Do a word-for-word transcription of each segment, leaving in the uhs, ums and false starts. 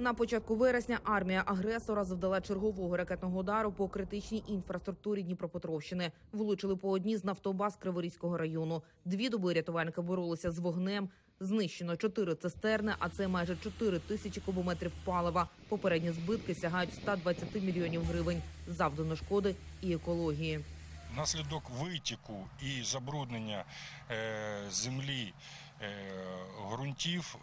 На початку вересня армія агресора завдала чергового ракетного удару по критичній інфраструктурі Дніпропетровщини. Влучили по одній з нафтобаз Криворізького району. Дві доби рятувальники боролися з вогнем. Знищено чотири цистерни, а це майже чотири тисячі кубометрів палива. Попередні збитки сягають ста двадцяти мільйонів гривень. Завдано шкоди і екології. Внаслідок витіку і забруднення землі, ґрунтів,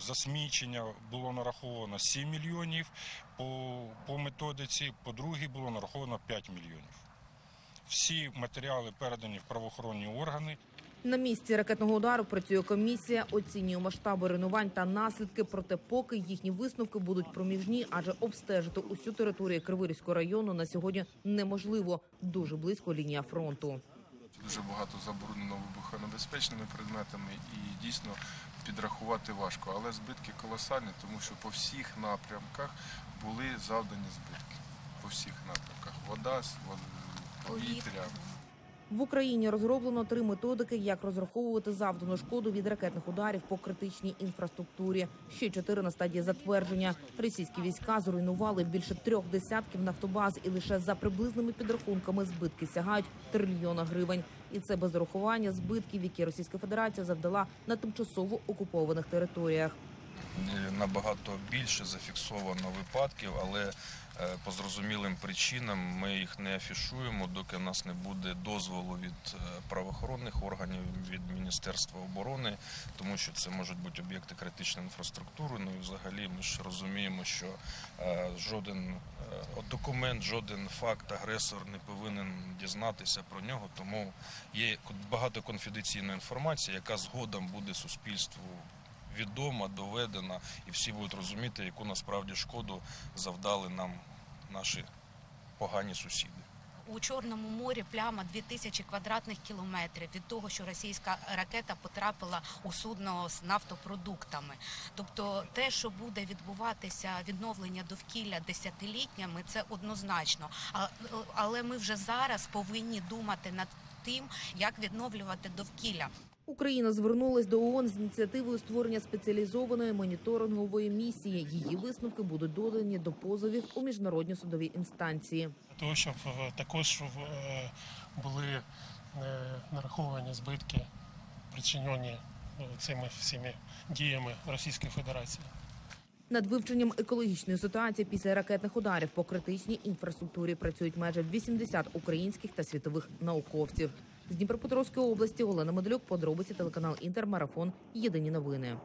засмічення було нараховано сім мільйонів по, по методиці, по другій було нараховано п'ять мільйонів. Всі матеріали передані в правоохоронні органи. На місці ракетного удару працює комісія, оцінює масштаби руйнувань та наслідки, проте поки їхні висновки будуть проміжні, адже обстежити усю територію Криворізького району на сьогодні неможливо. Дуже близько лінія фронту. Дуже багато заборонено вибухонебезпечними предметами і дійсно підрахувати важко. Але збитки колосальні, тому що по всіх напрямках були завдані збитки. По всіх напрямках. Вода, повітря. В Україні розроблено три методики, як розраховувати завдану шкоду від ракетних ударів по критичній інфраструктурі. Ще чотири на стадії затвердження. Російські війська зруйнували більше трьох десятків нафтобаз і лише за приблизними підрахунками збитки сягають трильйона гривень. І це без урахування збитків, які Російська Федерація завдала на тимчасово окупованих територіях. Набагато більше зафіксовано випадків, але по зрозумілим причинам ми їх не афішуємо, доки нас не буде дозволу від правоохоронних органів, від Міністерства оборони, тому що це можуть бути об'єкти критичної інфраструктури. Ну і взагалі ми ж розуміємо, що жоден документ, жоден факт агресор не повинен дізнатися про нього, тому є багато конфіденційної інформації, яка згодом буде суспільству відома, доведена, і всі будуть розуміти, яку насправді шкоду завдали нам наші погані сусіди. У Чорному морі пляма дві тисячі квадратних кілометрів від того, що російська ракета потрапила у судно з нафтопродуктами. Тобто те, що буде відбуватися відновлення довкілля десятиліттями, це однозначно. Але ми вже зараз повинні думати над тим, як відновлювати довкілля. Україна звернулась до ООН з ініціативою створення спеціалізованої моніторингової місії. Її висновки будуть додані до позовів у міжнародні судові інстанції. Для того, щоб також були нараховані збитки, причинені цими всіми діями Російської Федерації. Над вивченням екологічної ситуації після ракетних ударів по критичній інфраструктурі працюють майже вісімдесят українських та світових науковців. З Дніпропетровської області Олена Медлюк, подробиці, телеканал «Інтермарафон», єдині новини.